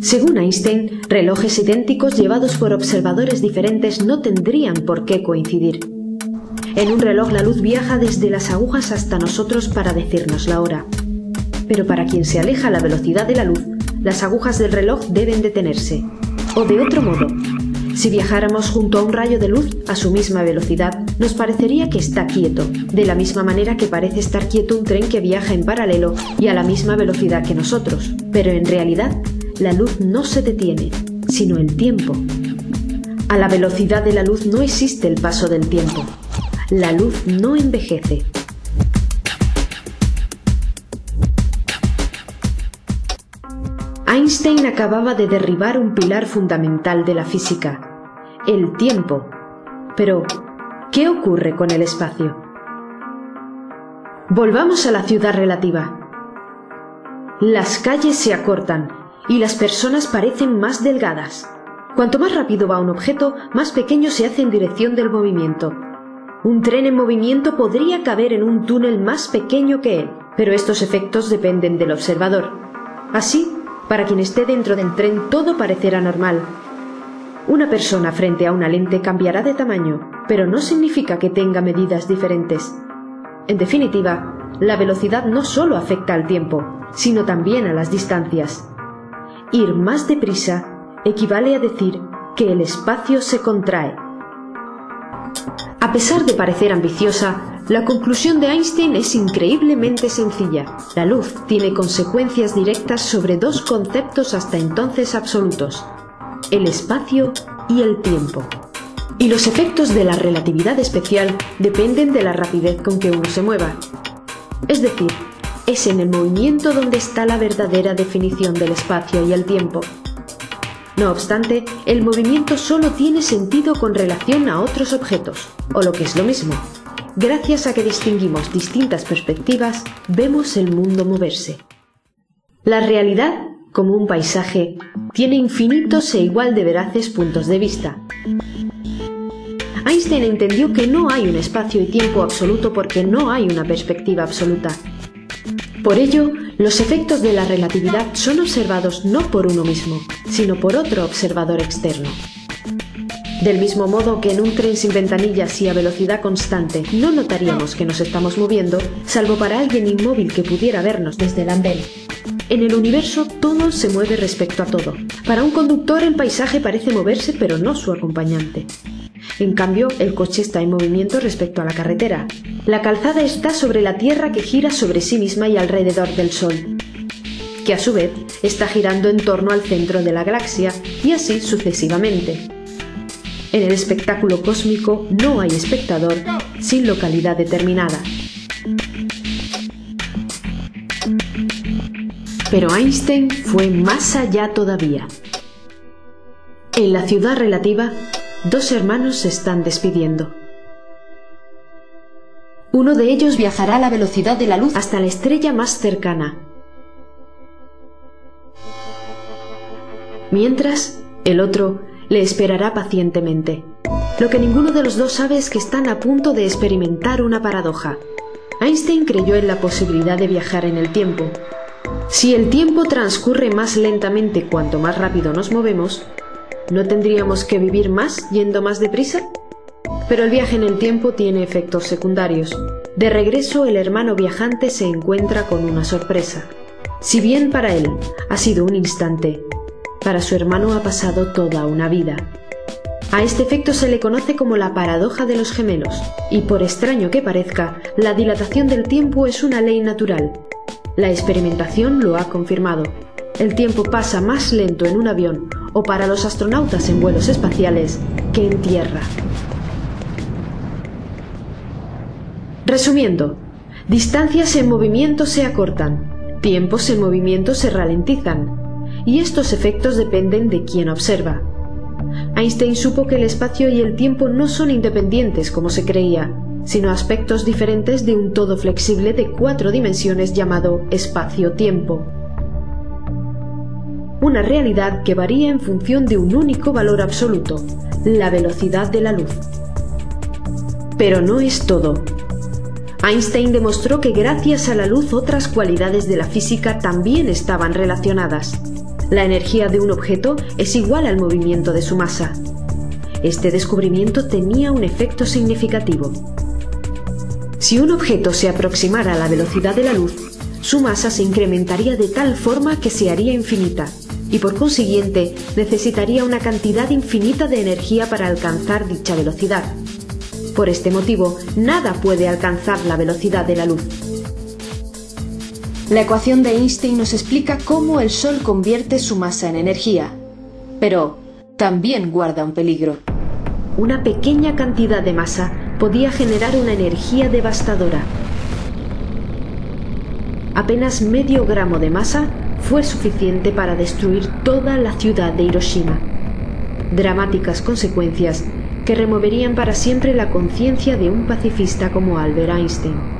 Según Einstein, relojes idénticos llevados por observadores diferentes no tendrían por qué coincidir. En un reloj la luz viaja desde las agujas hasta nosotros para decirnos la hora. Pero para quien se aleja la velocidad de la luz, las agujas del reloj deben detenerse. O de otro modo, si viajáramos junto a un rayo de luz a su misma velocidad, nos parecería que está quieto, de la misma manera que parece estar quieto un tren que viaja en paralelo y a la misma velocidad que nosotros. Pero en realidad, la luz no se detiene, sino el tiempo. A la velocidad de la luz no existe el paso del tiempo. La luz no envejece. Einstein acababa de derribar un pilar fundamental de la física, el tiempo. Pero, ¿qué ocurre con el espacio? Volvamos a la ciudad relativa. Las calles se acortan y las personas parecen más delgadas. Cuanto más rápido va un objeto, más pequeño se hace en dirección del movimiento. Un tren en movimiento podría caber en un túnel más pequeño que él, pero estos efectos dependen del observador. Así, para quien esté dentro del tren todo parecerá normal. Una persona frente a una lente cambiará de tamaño, pero no significa que tenga medidas diferentes. En definitiva, la velocidad no solo afecta al tiempo, sino también a las distancias. Ir más deprisa equivale a decir que el espacio se contrae. A pesar de parecer ambiciosa, la conclusión de Einstein es increíblemente sencilla. La luz tiene consecuencias directas sobre dos conceptos hasta entonces absolutos, el espacio y el tiempo. Y los efectos de la relatividad especial dependen de la rapidez con que uno se mueva. Es decir, es en el movimiento donde está la verdadera definición del espacio y el tiempo. No obstante, el movimiento solo tiene sentido con relación a otros objetos, o lo que es lo mismo. Gracias a que distinguimos distintas perspectivas, vemos el mundo moverse. La realidad, como un paisaje, tiene infinitos e igual de veraces puntos de vista. Einstein entendió que no hay un espacio y tiempo absoluto porque no hay una perspectiva absoluta. Por ello, los efectos de la relatividad son observados no por uno mismo, sino por otro observador externo. Del mismo modo que en un tren sin ventanillas y a velocidad constante no notaríamos que nos estamos moviendo, salvo para alguien inmóvil que pudiera vernos desde el andén. En el universo todo se mueve respecto a todo. Para un conductor el paisaje parece moverse, pero no su acompañante. En cambio, el coche está en movimiento respecto a la carretera. La calzada está sobre la tierra que gira sobre sí misma y alrededor del sol, que a su vez está girando en torno al centro de la galaxia, y así sucesivamente. En el espectáculo cósmico no hay espectador sin localidad determinada. Pero Einstein fue más allá todavía. En la ciudad relativa, dos hermanos se están despidiendo. Uno de ellos viajará a la velocidad de la luz hasta la estrella más cercana. Mientras, el otro le esperará pacientemente. Lo que ninguno de los dos sabe es que están a punto de experimentar una paradoja. Einstein creyó en la posibilidad de viajar en el tiempo. Si el tiempo transcurre más lentamente cuanto más rápido nos movemos, ¿no tendríamos que vivir más yendo más deprisa? Pero el viaje en el tiempo tiene efectos secundarios. De regreso, el hermano viajante se encuentra con una sorpresa. Si bien para él ha sido un instante, para su hermano ha pasado toda una vida. A este efecto se le conoce como la paradoja de los gemelos, y por extraño que parezca, la dilatación del tiempo es una ley natural. La experimentación lo ha confirmado. El tiempo pasa más lento en un avión, o para los astronautas en vuelos espaciales, que en tierra. Resumiendo, distancias en movimiento se acortan, tiempos en movimiento se ralentizan, y estos efectos dependen de quien observa. Einstein supo que el espacio y el tiempo no son independientes como se creía, sino aspectos diferentes de un todo flexible de 4 dimensiones llamado espacio-tiempo. Una realidad que varía en función de un único valor absoluto, la velocidad de la luz. Pero no es todo. Einstein demostró que gracias a la luz otras cualidades de la física también estaban relacionadas. La energía de un objeto es igual al movimiento de su masa. Este descubrimiento tenía un efecto significativo. Si un objeto se aproximara a la velocidad de la luz, su masa se incrementaría de tal forma que se haría infinita, y por consiguiente necesitaría una cantidad infinita de energía para alcanzar dicha velocidad. Por este motivo, nada puede alcanzar la velocidad de la luz. La ecuación de Einstein nos explica cómo el Sol convierte su masa en energía, pero también guarda un peligro. Una pequeña cantidad de masa podía generar una energía devastadora. Apenas medio gramo de masa fue suficiente para destruir toda la ciudad de Hiroshima. Dramáticas consecuencias que removerían para siempre la conciencia de un pacifista como Albert Einstein.